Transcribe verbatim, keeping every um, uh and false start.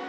You